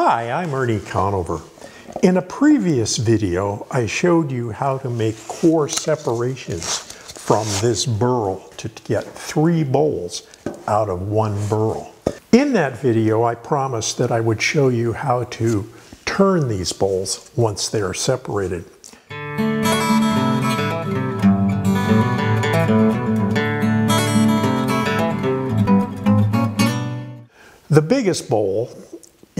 Hi, I'm Ernie Conover. In a previous video, I showed you how to make core separations from this burl to get three bowls out of one burl. In that video, I promised that I would show you how to turn these bowls once they are separated. The biggest bowl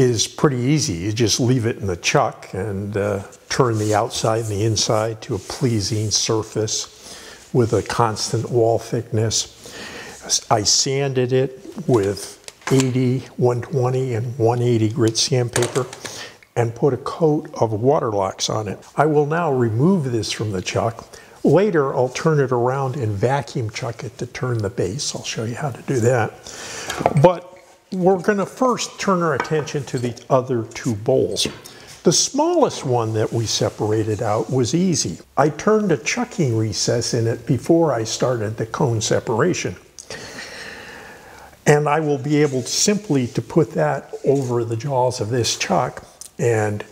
is pretty easy. You just leave it in the chuck and turn the outside and the inside to a pleasing surface with a constant wall thickness. I sanded it with 80, 120, and 180 grit sandpaper and put a coat of waterlox on it. I will now remove this from the chuck. Later, I'll turn it around and vacuum chuck it to turn the base. I'll show you how to do that. But we're going to first turn our attention to the other two bowls. The smallest one that we separated out was easy. I turned a chucking recess in it before I started the cone separation. And I will be able simply to put that over the jaws of this chuck and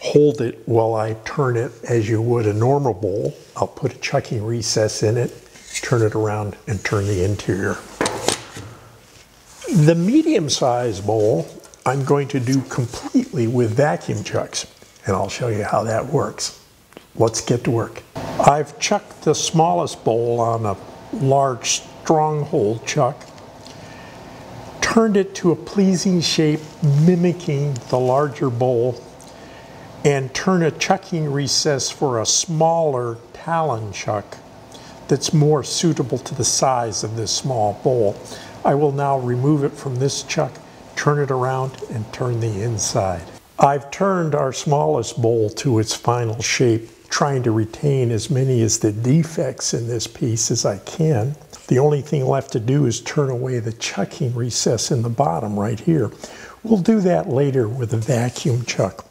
hold it while I turn it as you would a normal bowl. I'll put a chucking recess in it, turn it around, and turn the interior. The medium-sized bowl, I'm going to do completely with vacuum chucks, and I'll show you how that works. Let's get to work. I've chucked the smallest bowl on a large stronghold chuck, turned it to a pleasing shape mimicking the larger bowl, and turn a chucking recess for a smaller talon chuck that's more suitable to the size of this small bowl. I will now remove it from this chuck, turn it around, and turn the inside. I've turned our smallest bowl to its final shape, trying to retain as many of the defects in this piece as I can. The only thing left to do is turn away the chucking recess in the bottom right here. We'll do that later with a vacuum chuck.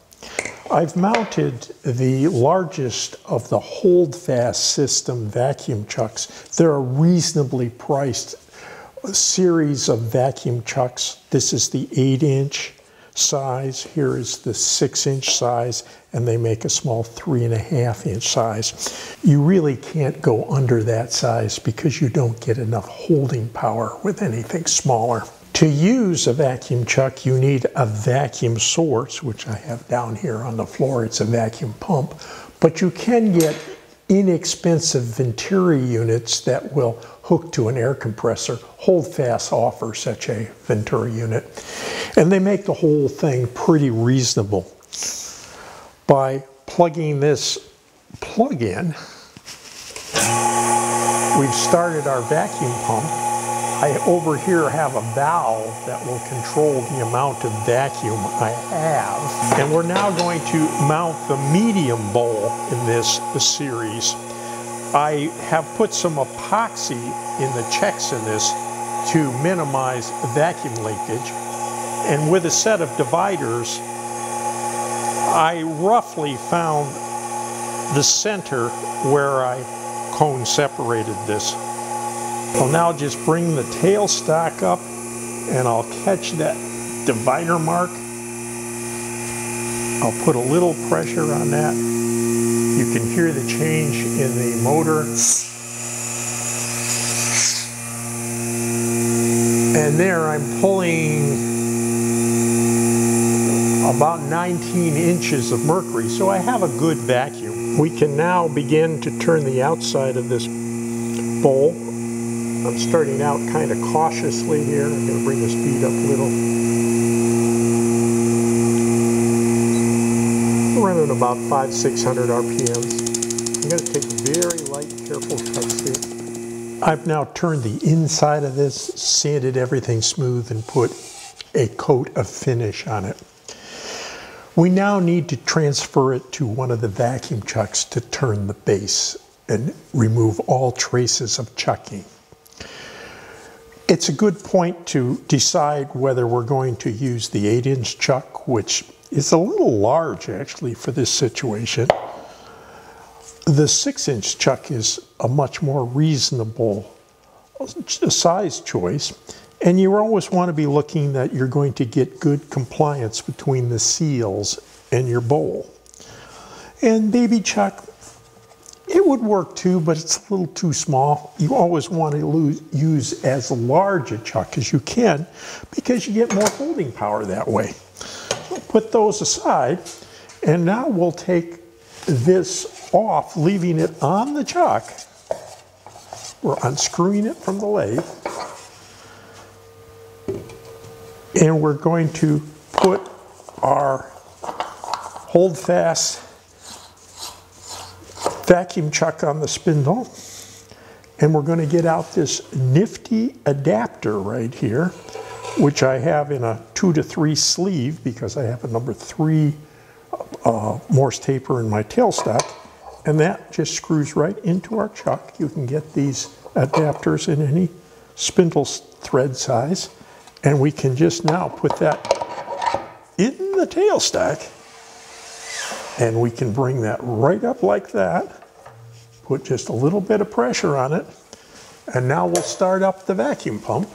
I've mounted the largest of the Holdfast system vacuum chucks. They're a reasonably priced series of vacuum chucks. This is the 8-inch size, here is the 6-inch size, and they make a small 3.5-inch size. You really can't go under that size because you don't get enough holding power with anything smaller. To use a vacuum chuck, you need a vacuum source, which I have down here on the floor. It's a vacuum pump, but you can get inexpensive Venturi units that will hook to an air compressor. Holdfast offers such a Venturi unit, and they make the whole thing pretty reasonable. By plugging this plug in, we've started our vacuum pump. I over here have a valve that will control the amount of vacuum I have. And we're now going to mount the medium bowl in this series. I have put some epoxy in the checks in this to minimize vacuum leakage. And with a set of dividers, I roughly found the center where I cone separated this. I'll now just bring the tailstock up and I'll catch that divider mark. I'll put a little pressure on that. You can hear the change in the motor. And there I'm pulling about 19 inches of mercury, so I have a good vacuum. We can now begin to turn the outside of this bowl. I'm starting out kind of cautiously here. I'm going to bring the speed up a little. We're running about 500–600 RPMs. I'm going to take very light, careful cuts here. I've now turned the inside of this, sanded everything smooth, and put a coat of finish on it. We now need to transfer it to one of the vacuum chucks to turn the base and remove all traces of chucking. It's a good point to decide whether we're going to use the 8-inch chuck, which is a little large actually for this situation. The 6-inch chuck is a much more reasonable size choice, And you always want to be looking that you're going to get good compliance between the seals and your bowl. And baby chuck, it would work too, but it's a little too small. You always want to use as large a chuck as you can because you get more holding power that way. We'll put those aside, and now we'll take this off, leaving it on the chuck. We're unscrewing it from the lathe. And we're going to put our Holdfast vacuum chuck on the spindle. And we're going to get out this nifty adapter right here, which I have in a 2 to 3 sleeve because I have a number 3 Morse taper in my tailstock. And that just screws right into our chuck. You can get these adapters in any spindle thread size. And we can just now put that in the tailstock, and we can bring that right up like that, put just a little bit of pressure on it, and now we'll start up the vacuum pump.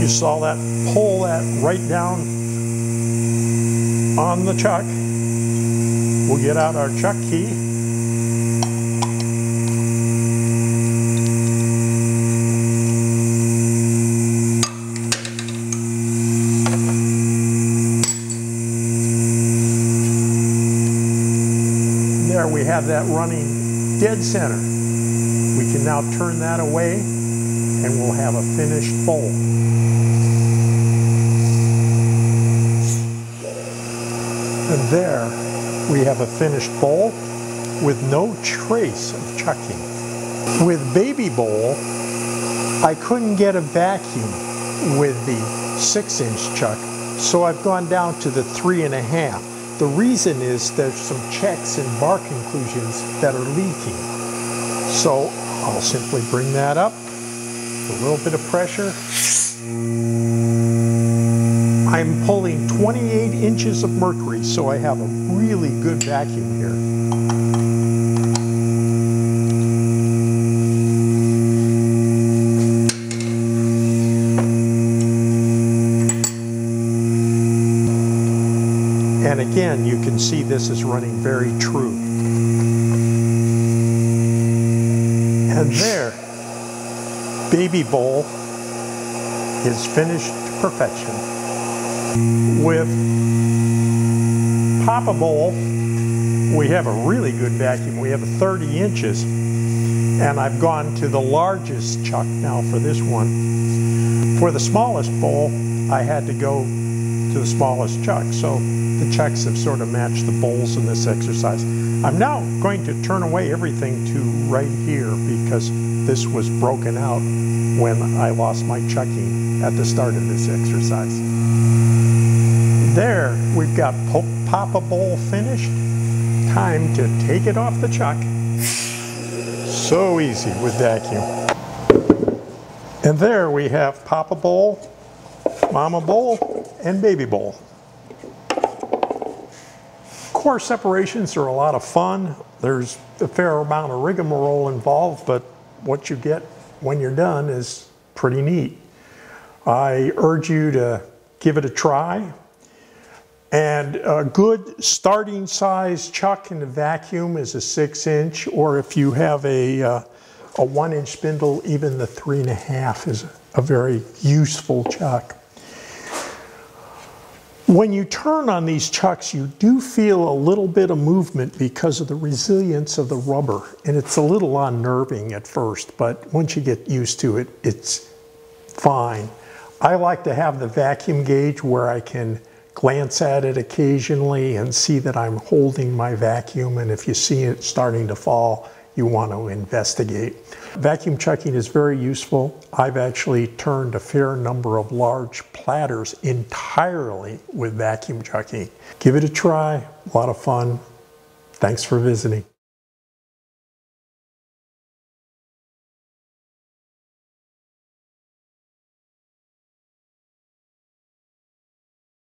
You saw that pull that right down on the chuck. We'll get out our chuck key. There we have that running dead center. We can now turn that away and we'll have a finished bowl. And there we have a finished bowl with no trace of chucking. With baby bowl, I couldn't get a vacuum with the 6-inch chuck, so I've gone down to the 3½. The reason is there's some checks and bar conclusions that are leaking. So I'll simply bring that up, a little bit of pressure. I'm pulling 28 inches of mercury, so I have a really good vacuum here. And again, you can see this is running very true. And there, baby bowl is finished to perfection. With Papa Bowl, we have a really good vacuum. We have 30 inches, and I've gone to the largest chuck now for this one. For the smallest bowl, I had to go to the smallest chuck, so the chucks have sort of matched the bowls in this exercise. I'm now going to turn away everything to right here because this was broken out when I lost my chucking at the start of this exercise. There, we've got Papa Bowl finished. Time to take it off the chuck. So easy with vacuum. And there we have Papa Bowl, Mama Bowl, and Baby Bowl. Core separations are a lot of fun. There's a fair amount of rigmarole involved, but what you get when you're done is pretty neat. I urge you to give it a try. And a good starting size chuck in the vacuum is a 6-inch, or if you have a 1-inch spindle, even the 3½" is a very useful chuck. When you turn on these chucks, you do feel a little bit of movement because of the resilience of the rubber. And it's a little unnerving at first, but once you get used to it, it's fine. I like to have the vacuum gauge where I can glance at it occasionally and see that I'm holding my vacuum, and if you see it starting to fall, you want to investigate. Vacuum chucking is very useful. I've actually turned a fair number of large platters entirely with vacuum chucking. Give it a try, a lot of fun. Thanks for visiting.